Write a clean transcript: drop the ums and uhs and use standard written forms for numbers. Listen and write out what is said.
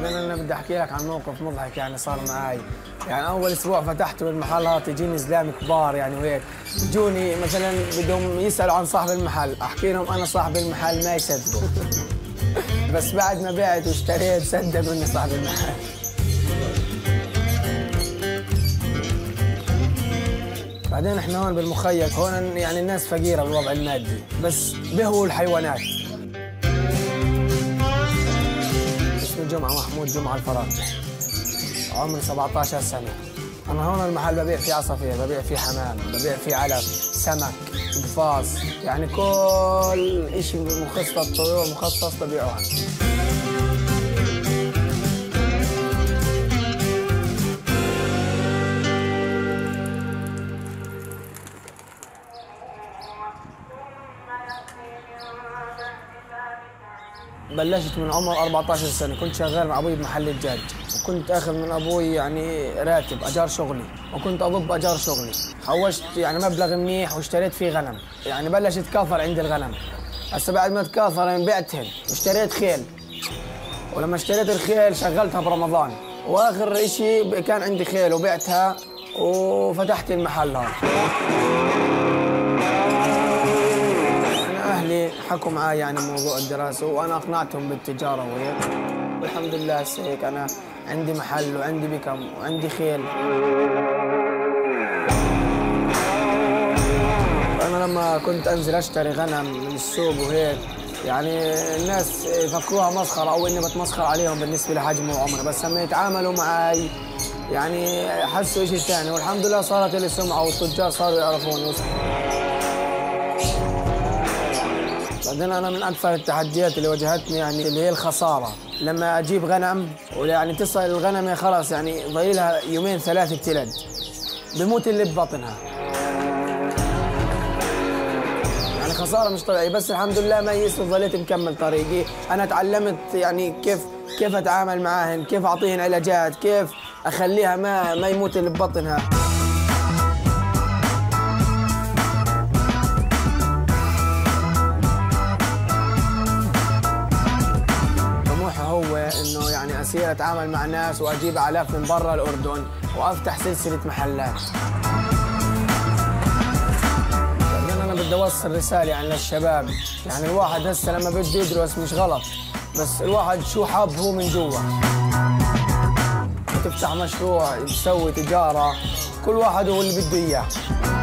بعدين انا بدي احكي لك عن موقف مضحك يعني صار معي. يعني اول اسبوع فتحته بالمحل هات يجيني زلام كبار يعني وهيك يجوني مثلا بدهم يسالوا عن صاحب المحل، احكي لهم انا صاحب المحل ما يصدقوا. بس بعد ما بعت واشتريت صدقوا اني صاحب المحل. بعدين احنا هون بالمخيط، هون يعني الناس فقيره بالوضع المادي، بس بهوا الحيوانات. اسمي جمعه محمود جمعه الفراش. عمري 17 سنه. انا هون المحل ببيع فيه عصافير، ببيع فيه حمام، ببيع فيه علف، سمك، قفاص، يعني كل شيء مخصص طيور مخصص ببيعه. بلشت من عمر 14 سنة، كنت شغال مع أبوي بمحل الدجاج، وكنت آخذ من أبوي يعني راتب أجار شغلي، وكنت أضب أجار شغلي، حوشت يعني مبلغ منيح واشتريت فيه غنم، يعني بلش يتكاثر عندي الغنم، هسه بعد ما تكاثر يعني بعتهن، واشتريت خيل، ولما اشتريت الخيل شغلتها برمضان، وآخر إشي كان عندي خيل وبعتها وفتحت المحل هذا. حكوا معي يعني موضوع الدراسة وأنا أقنعتهم بالتجارة وهيك، والحمد لله هسه هيك أنا عندي محل وعندي بكم وعندي خيل. أنا لما كنت أنزل أشتري غنم من السوق وهيك يعني الناس فكروها مسخرة أو إني بتمسخر عليهم بالنسبة لحجمي وعمري، بس لما يتعاملوا معي يعني حسوا شيء ثاني، والحمد لله صارت لي سمعة والتجار صاروا يعرفوني. بعدين أنا من أكثر التحديات اللي واجهتني يعني اللي هي الخسارة، لما أجيب غنم ويعني تصل الغنمة خلاص يعني ضايلها يومين ثلاثة تلد، بموت اللي ببطنها. يعني خسارة مش طبيعية، بس الحمد لله ما يئست وظليت مكمل طريقي، أنا تعلمت يعني كيف أتعامل معاهن، كيف أعطيهن علاجات، كيف أخليها ما يموت اللي ببطنها. انه يعني اصير اتعامل مع ناس واجيب الاف من برا الاردن وافتح سلسله محلات. لان انا بدي اوصل رساله يعني للشباب، يعني الواحد هسه لما بده يدرس مش غلط، بس الواحد شو حاب هو من جوا. تفتح مشروع، تسوي تجاره، كل واحد هو اللي بده اياه.